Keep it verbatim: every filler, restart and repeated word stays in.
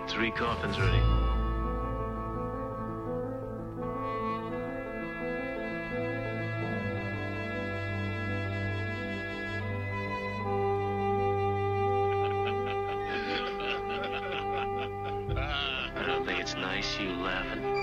get three coffins ready. I don't think it's nice you laughing.